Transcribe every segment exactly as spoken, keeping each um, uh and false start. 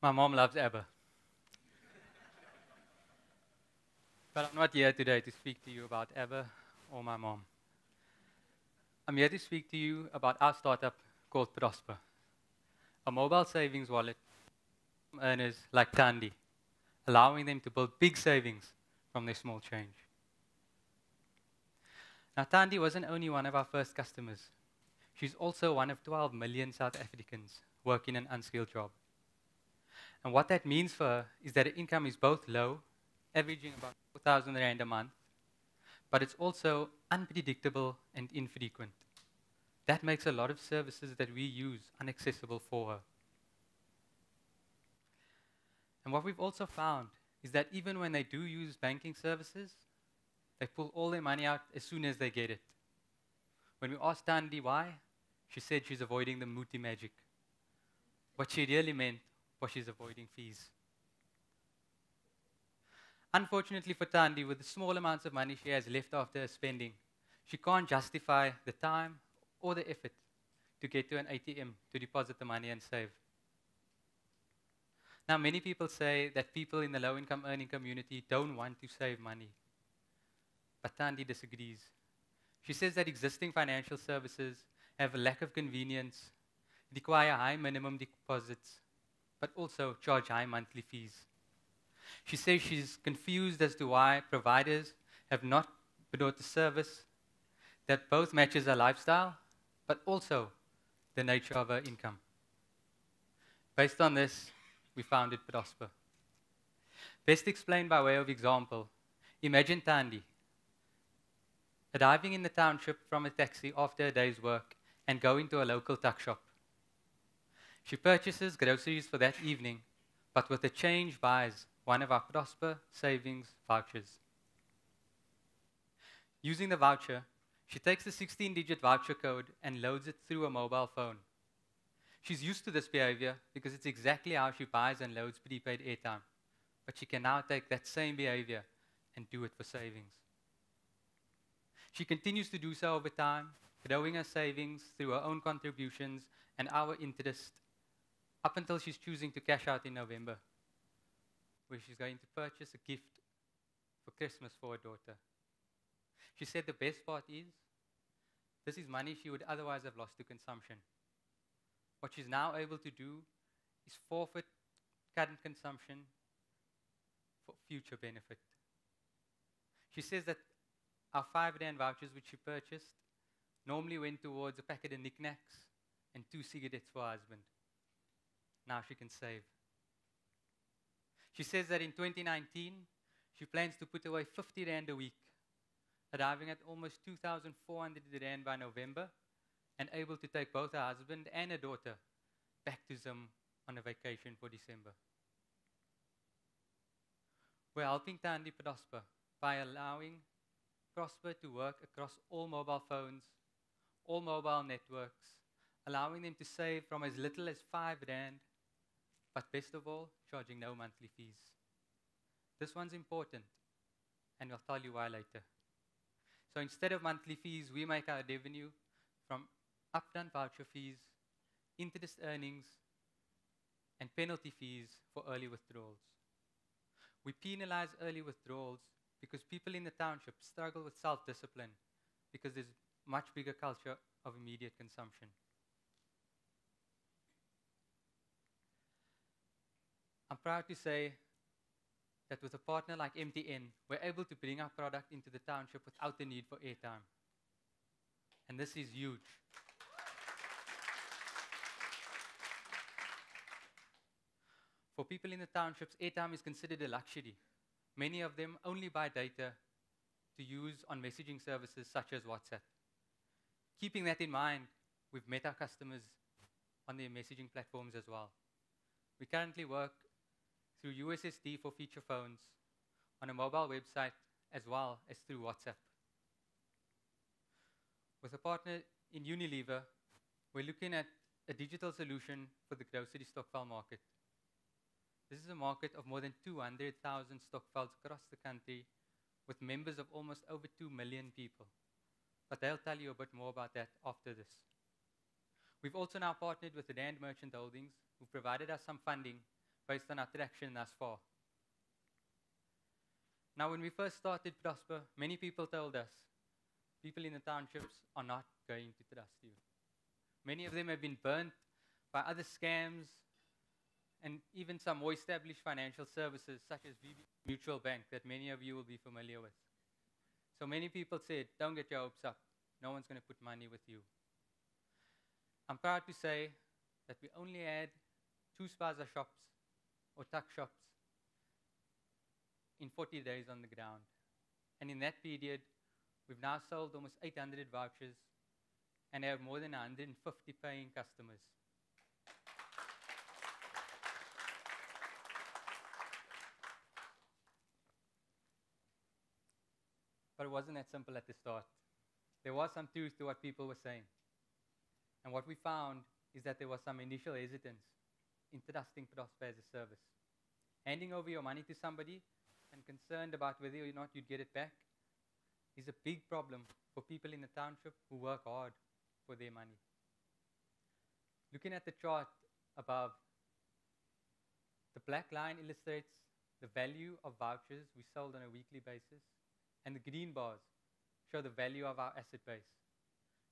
My mom loves ABBA. But I'm not here today to speak to you about ABBA or my mom. I'm here to speak to you about our startup called Prospa, a mobile savings wallet from earners like Thandi, allowing them to build big savings from their small change. Now, Thandi wasn't only one of our first customers. She's also one of twelve million South Africans working an unskilled job. And what that means for her is that her income is both low, averaging about four thousand rand a month, but it's also unpredictable and infrequent. That makes a lot of services that we use inaccessible for her. And what we've also found is that even when they do use banking services, they pull all their money out as soon as they get it. When we asked Thandi why, she said she's avoiding the Muti magic. What she really meant was she's avoiding fees. Unfortunately for Thandi, with the small amounts of money she has left after her spending, she can't justify the time or the effort to get to an A T M to deposit the money and save. Now, many people say that people in the low-income earning community don't want to save money. But Thandi disagrees. She says that existing financial services have a lack of convenience, require high minimum deposits, but also charge high monthly fees. She says she's confused as to why providers have not brought the service that both matches her lifestyle, but also the nature of her income. Based on this, we founded Prospa. Best explained by way of example, imagine Thandi arriving in the township from a taxi after a day's work and going to a local tuck shop. She purchases groceries for that evening, but with the change buys one of our Prosper savings vouchers. Using the voucher, she takes the sixteen digit voucher code and loads it through a mobile phone. She's used to this behavior because it's exactly how she buys and loads prepaid airtime, but she can now take that same behavior and do it for savings. She continues to do so over time, growing her savings through her own contributions and our interest, up until she's choosing to cash out in November, where she's going to purchase a gift for Christmas for her daughter. She said the best part is, this is money she would otherwise have lost to consumption. What she's now able to do is forfeit current consumption for future benefit. She says that our five rand vouchers which she purchased normally went towards a packet of knickknacks and two cigarettes for her husband. Now she can save. She says that in twenty nineteen, she plans to put away fifty rand a week, arriving at almost two thousand four hundred rand by November, and able to take both her husband and her daughter back to Zim on a vacation for December. We're helping Thandi prosper by allowing Prosper to work across all mobile phones, all mobile networks, allowing them to save from as little as five rand, but best of all, charging no monthly fees. This one's important, and we'll tell you why later. So instead of monthly fees, we make our revenue from upfront voucher fees, interest earnings, and penalty fees for early withdrawals. We penalize early withdrawals because people in the township struggle with self-discipline because there's much bigger culture of immediate consumption. I'm proud to say that with a partner like M T N, we're able to bring our product into the township without the need for airtime. And this is huge. For people in the townships, airtime is considered a luxury. Many of them only buy data to use on messaging services such as WhatsApp. Keeping that in mind, we've met our customers on their messaging platforms as well. We currently work through U S S D for feature phones, on a mobile website, as well as through WhatsApp. With a partner in Unilever, we're looking at a digital solution for the grocery stockpile market. This is a market of more than two hundred thousand stockpiles across the country with members of almost over two million people. But I'll tell you a bit more about that after this. We've also now partnered with the NAND Merchant Holdings, who provided us some funding based on our traction thus far. Now, when we first started Prospa, many people told us, people in the townships are not going to trust you. Many of them have been burnt by other scams and even some more established financial services, such as V B Mutual Bank, that many of you will be familiar with. So many people said, don't get your hopes up. No one's going to put money with you. I'm proud to say that we only had two spaza shops or tuck shops in forty days on the ground. And in that period, we've now sold almost eight hundred vouchers and have more than one hundred fifty paying customers. But it wasn't that simple at the start. There was some truth to what people were saying. And what we found is that there was some initial hesitance in trusting Prospa as a service. Handing over your money to somebody and concerned about whether or not you'd get it back is a big problem for people in the township who work hard for their money. Looking at the chart above, the black line illustrates the value of vouchers we sold on a weekly basis, and the green bars show the value of our asset base.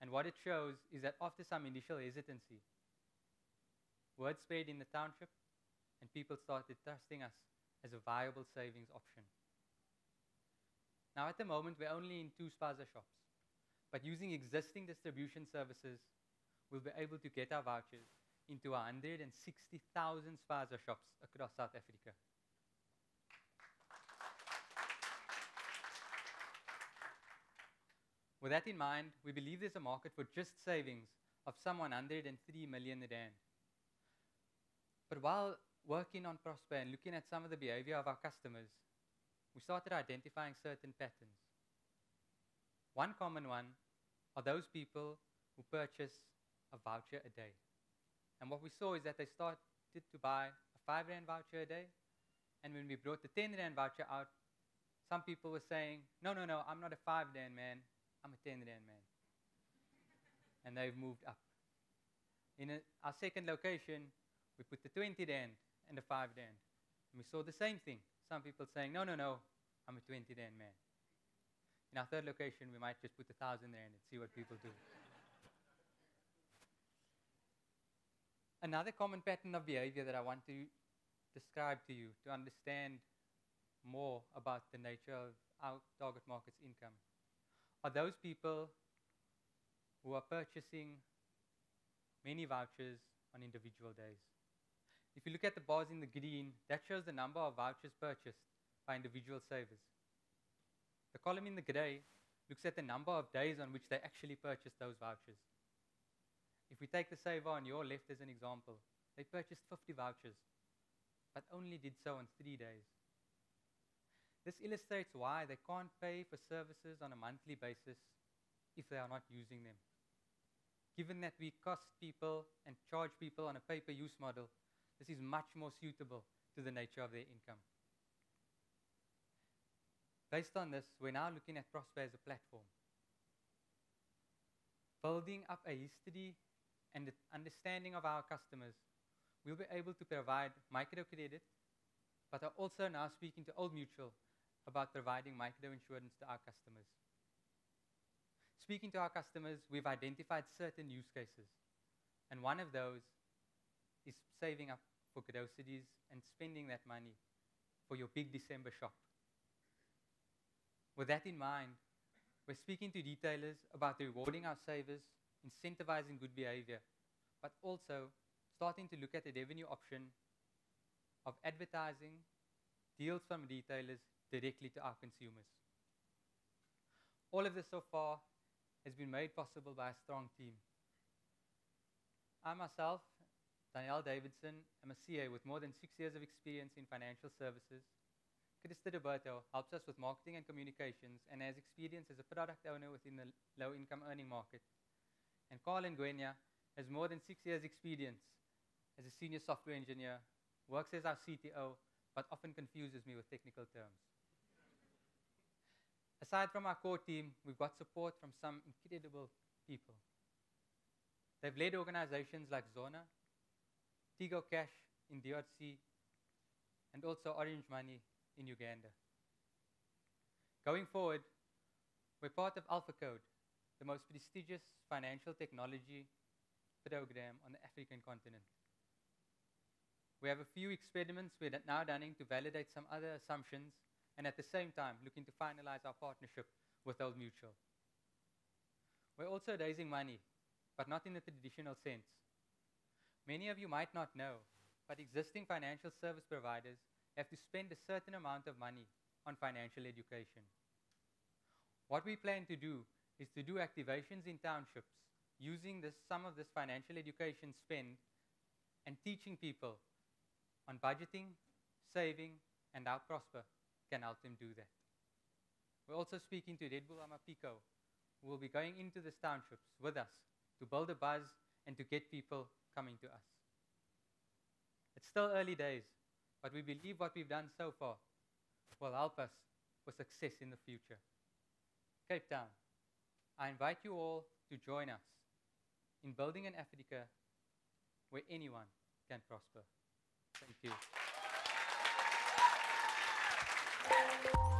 And what it shows is that after some initial hesitancy, word spread in the township, and people started trusting us as a viable savings option. Now, at the moment, we're only in two spaza shops, but using existing distribution services, we'll be able to get our vouchers into one hundred sixty thousand spaza shops across South Africa. With that in mind, we believe there's a market for just savings of some one hundred three million rand. But while working on Prospa and looking at some of the behavior of our customers, we started identifying certain patterns. One common one are those people who purchase a voucher a day. And what we saw is that they started to buy a five rand voucher a day, and when we brought the ten rand voucher out, some people were saying, no, no, no, I'm not a five rand man, I'm a ten rand man. And they've moved up. In a, our second location, we put the twenty rand and the five rand. And we saw the same thing. Some people saying, no, no, no, I'm a twenty rand man. In our third location, we might just put a thousand rand and see what people do. Another common pattern of behavior that I want to describe to you to understand more about the nature of our target market's income are those people who are purchasing many vouchers on individual days. If you look at the bars in the green, that shows the number of vouchers purchased by individual savers. The column in the gray looks at the number of days on which they actually purchased those vouchers. If we take the saver on your left as an example, they purchased fifty vouchers, but only did so on three days. This illustrates why they can't pay for services on a monthly basis if they are not using them. Given that we cost people and charge people on a pay-per-use model, this is much more suitable to the nature of their income. Based on this, we're now looking at Prospa as a platform. Building up a history and the understanding of our customers, we'll be able to provide microcredit, but are also now speaking to Old Mutual about providing microinsurance to our customers. Speaking to our customers, we've identified certain use cases, and one of those is saving up for groceries and spending that money for your big December shop. With that in mind, we're speaking to retailers about rewarding our savers, incentivizing good behavior, but also starting to look at the revenue option of advertising deals from retailers directly to our consumers. All of this so far has been made possible by a strong team. I myself, Danielle Davidson, I'm a C A with more than six years of experience in financial services. Christa Deberto helps us with marketing and communications and has experience as a product owner within the low-income earning market. And Carl Nguenya has more than six years' experience as a senior software engineer, works as our C T O, but often confuses me with technical terms. Aside from our core team, we've got support from some incredible people. They've led organizations like Zona, Tigo Cash in D R C, and also Orange Money in Uganda. Going forward, we're part of AlphaCode, the most prestigious financial technology program on the African continent. We have a few experiments we're now running to validate some other assumptions, and at the same time, looking to finalize our partnership with Old Mutual. We're also raising money, but not in the traditional sense. Many of you might not know, but existing financial service providers have to spend a certain amount of money on financial education. What we plan to do is to do activations in townships using this, some of this financial education spend and teaching people on budgeting, saving, and how Prospa can help them do that. We're also speaking to Red Bull Amapico, who will be going into these townships with us to build a buzz and to get people coming to us. It's still early days, but we believe what we've done so far will help us with success in the future. Cape Town, I invite you all to join us in building an Africa where anyone can prosper. Thank you.